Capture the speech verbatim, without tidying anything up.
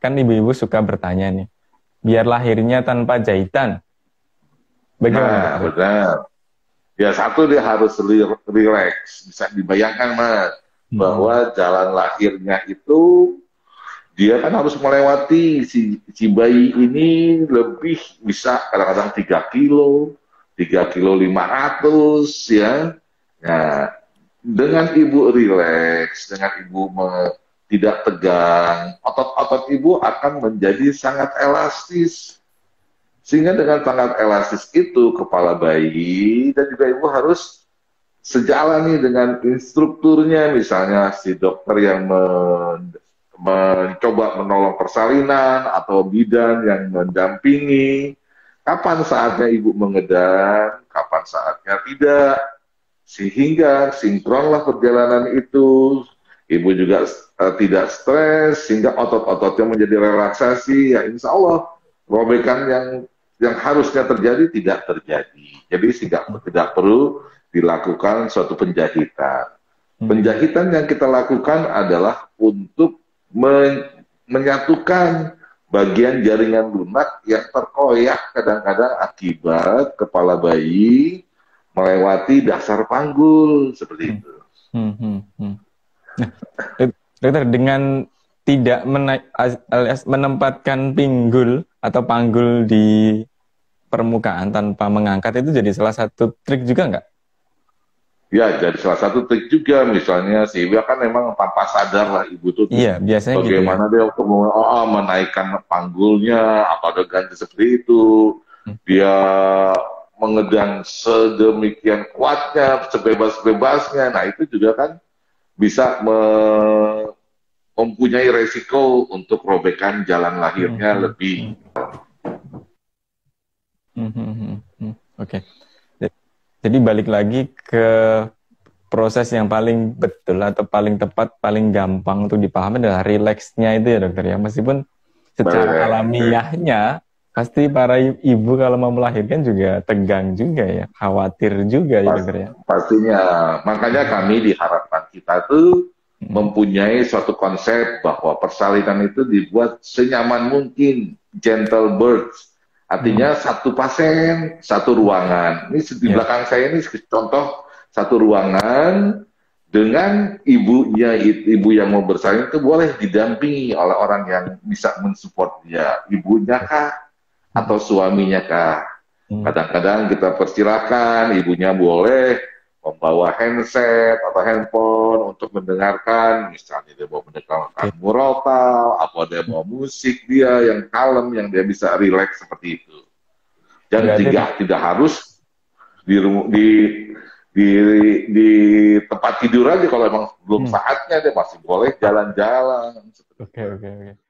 Kan ibu-ibu suka bertanya nih, biar lahirnya tanpa jahitan. Bagaimana? Nah, benar. Ya satu dia harus relax. Bisa dibayangkan mas hmm. bahwa jalan lahirnya itu dia kan harus melewati si, si bayi ini lebih bisa kadang-kadang tiga kilo, tiga kilo lima ratus ya. Nah, dengan ibu relax, dengan ibu me, tidak tegang, otot-otot ibu akan menjadi sangat elastis. Sehingga dengan tangan elastis itu kepala bayi dan juga ibu harus sejalan nih dengan instrukturnya, misalnya si dokter yang men- mencoba menolong persalinan atau bidan yang mendampingi. Kapan saatnya ibu mengedar, kapan saatnya tidak, sehingga sinkronlah perjalanan itu. Ibu juga uh, tidak stres sehingga otot-ototnya menjadi relaksasi. Ya insya Allah robekan yang yang harusnya terjadi tidak terjadi. Jadi tidak, tidak perlu dilakukan suatu penjahitan. Penjahitan yang kita lakukan adalah untuk men, menyatukan bagian jaringan lunak yang terkoyak kadang-kadang akibat kepala bayi melewati dasar panggul seperti itu. Hmm, hmm, hmm. Nah, dokter, dengan tidak menaik, alias menempatkan pinggul atau panggul di permukaan tanpa mengangkat itu jadi salah satu trik juga nggak? Ya, jadi salah satu trik juga. Misalnya si ibu kan memang tanpa sadar lah ibu tuh iya, biasanya bagaimana gitu, ya. Dia waktu oh, menaikkan panggulnya atau ada ganti seperti itu, hmm. dia mengedang sedemikian kuatnya, sebebas-bebasnya. Nah itu juga kan bisa me- mempunyai resiko untuk robekan jalan lahirnya hmm. lebih. Hmm, hmm, hmm, hmm. Oke. Okay. Jadi balik lagi ke proses yang paling betul atau paling tepat, paling gampang untuk dipahami adalah relaxnya itu ya dokter ya. Meskipun secara alamiahnya pasti para ibu kalau mau melahirkan juga tegang juga ya, khawatir juga ya dokter ya. Pastinya, makanya kami diharapkan kita tuh mempunyai suatu konsep bahwa persalinan itu dibuat senyaman mungkin, gentle birth. Artinya hmm. satu pasien, satu ruangan. Ini di yeah. belakang saya ini contoh satu ruangan dengan ibunya, ibu yang mau bersalin itu boleh didampingi oleh orang yang bisa mensupport dia. Ibunya kah? Atau suaminya kah? Hmm. Kadang-kadang kita persilakan, ibunya boleh membawa handset atau handphone untuk mendengarkan. Misalnya dia mau mendengarkan murotal, atau dia mau musik dia yang kalem, yang dia bisa relax seperti itu. Dan tidak tidak harus di, di di di tempat tidur aja kalau emang belum hmm. saatnya, dia masih boleh jalan-jalan. Oke oke oke.